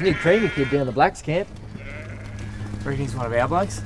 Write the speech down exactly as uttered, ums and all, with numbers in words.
There's a new creamer kid down the blacks camp. Reckon he's one of our blokes.